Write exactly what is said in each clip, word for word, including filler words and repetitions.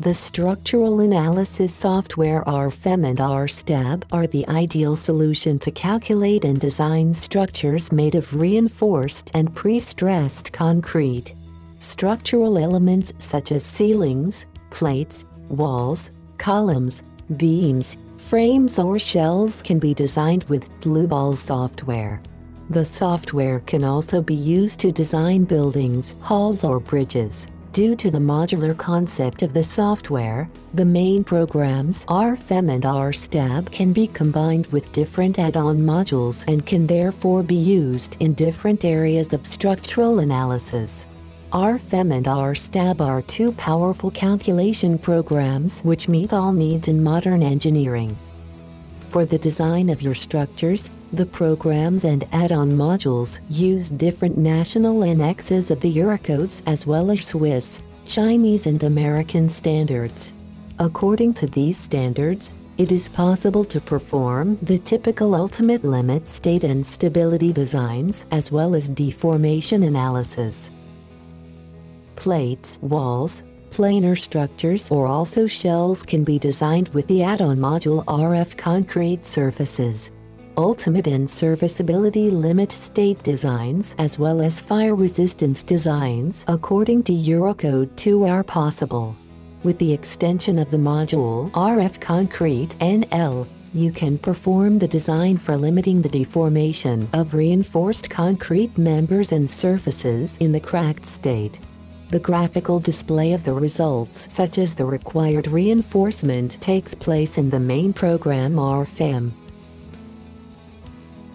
The structural analysis software R F E M and R S T A B are the ideal solution to calculate and design structures made of reinforced and pre-stressed concrete. Structural elements such as ceilings, plates, walls, columns, beams, frames or shells can be designed with Dlubal software. The software can also be used to design buildings, halls or bridges. Due to the modular concept of the software, the main programs R F E M and R S T A B can be combined with different add-on modules and can therefore be used in different areas of structural analysis. R F E M and R S T A B are two powerful calculation programs which meet all needs in modern engineering. For the design of your structures, the programs and add-on modules use different national annexes of the Eurocodes as well as Swiss, Chinese and American standards. According to these standards, it is possible to perform the typical ultimate limit state and stability designs as well as deformation analysis. Plates, walls, planar structures or also shells can be designed with the add-on module R F Concrete Surfaces. Ultimate and serviceability limit state designs as well as fire resistance designs according to Eurocode two are possible. With the extension of the module R F Concrete N L, you can perform the design for limiting the deformation of reinforced concrete members and surfaces in the cracked state. The graphical display of the results such as the required reinforcement takes place in the main program R F E M.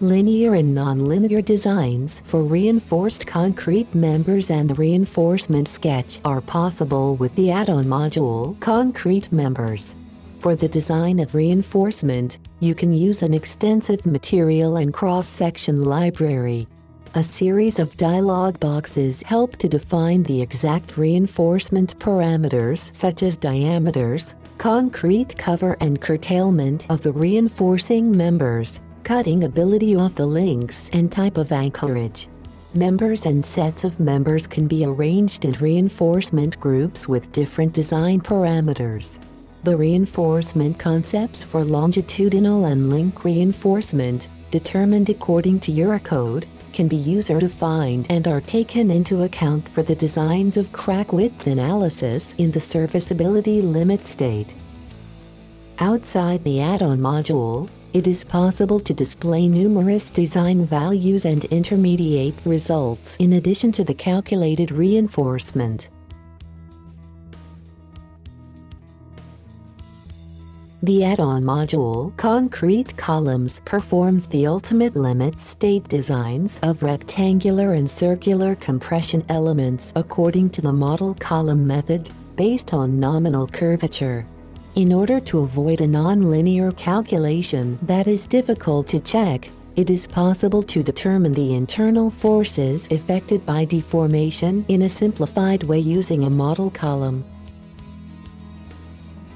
Linear and non-linear designs for reinforced concrete members and the reinforcement sketch are possible with the add-on module Concrete Members. For the design of reinforcement, you can use an extensive material and cross-section library. A series of dialog boxes help to define the exact reinforcement parameters such as diameters, concrete cover and curtailment of the reinforcing members, cutting ability of the links and type of anchorage. Members and sets of members can be arranged in reinforcement groups with different design parameters. The reinforcement concepts for longitudinal and link reinforcement, determined according to Eurocode, can be user-defined and are taken into account for the designs of crack width analysis in the serviceability limit state. Outside the add-on module, it is possible to display numerous design values and intermediate results in addition to the calculated reinforcement. The add-on module Concrete Columns performs the ultimate limit state designs of rectangular and circular compression elements according to the model column method, based on nominal curvature. In order to avoid a nonlinear calculation that is difficult to check, it is possible to determine the internal forces affected by deformation in a simplified way using a model column.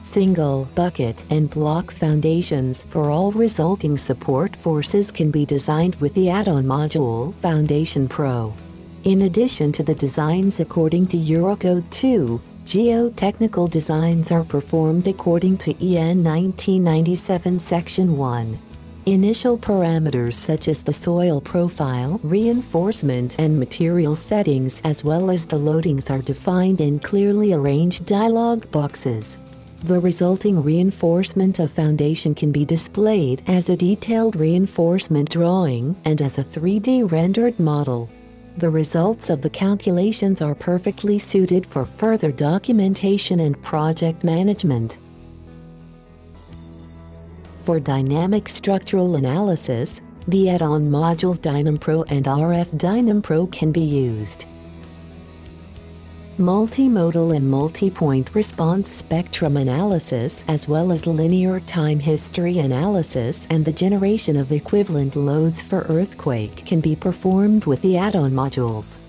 Single bucket and block foundations for all resulting support forces can be designed with the add-on module Foundation Pro. In addition to the designs according to Eurocode two, geotechnical designs are performed according to E N nineteen ninety-seven Section one. Initial parameters such as the soil profile, reinforcement and material settings as well as the loadings are defined in clearly arranged dialog boxes. The resulting reinforcement of foundation can be displayed as a detailed reinforcement drawing and as a three D rendered model. The results of the calculations are perfectly suited for further documentation and project management. For dynamic structural analysis, the add-on modules RF-DYNAM Pro and R F-DYNAM Pro can be used. Multimodal and multi-point response spectrum analysis as well as linear time history analysis and the generation of equivalent loads for earthquake can be performed with the add-on modules.